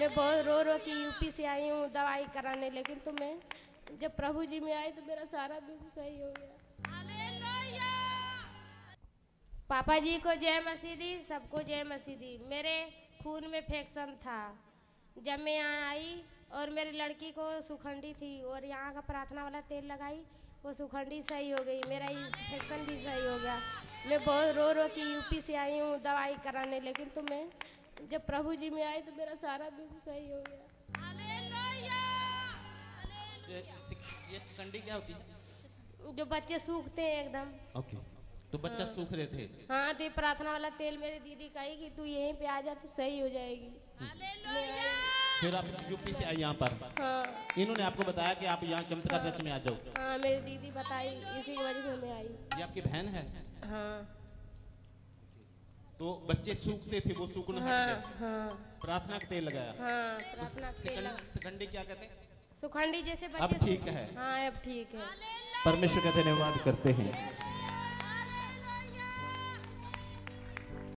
मैं बहुत रो रो के यूपी से आई हूँ दवाई कराने, लेकिन तो मैं जब प्रभु जी में आई तो मेरा सारा दुख सही हो गया। हालेलुया। पापा जी को जय मसीह दी, सबको जय मसीह दी। मेरे खून में इन्फेक्शन था जब मैं यहाँ आई, और मेरी लड़की को सुखंडी थी और यहाँ का प्रार्थना वाला तेल लगाई, वो सुखंडी सही हो गई, मेरा इन्फेक्शन भी सही हो गया। मैं बहुत रो रो के यूपी से आई हूँ दवाई कराने, लेकिन तो मैं जब प्रभु जी में आए तो मेरा सारा दुख सही हो गया। ये सुखंडी क्या होती है? जो बच्चे सूखते हैं एकदम। ओके, तो बच्चा सूख रहे थे। हाँ, तो ये प्रार्थना वाला तेल मेरी दीदी कही कि तू यहीं पे आ जा तो सही हो जाएगी। फिर आप यूपी से आए यहाँ पर। हाँ, इन्होंने आपको बताया कि आप यहाँ चमत्कार चर्च में आ जाओ। हाँ, मेरी दीदी बताई, इसी की वजह से मैं आई। ये आपकी बहन है? हाँ। तो बच्चे सूखते थे, वो सूखना हट गया। हाँ, प्रार्थना का तेल लगाया। हाँ, प्रार्थना का तेल। सुखंडी क्या कहते हैं? सुखंडी जैसे बच्चे अब ठीक है। हाँ, अब ठीक है। परमेश्वर का धन्यवाद करते हैं।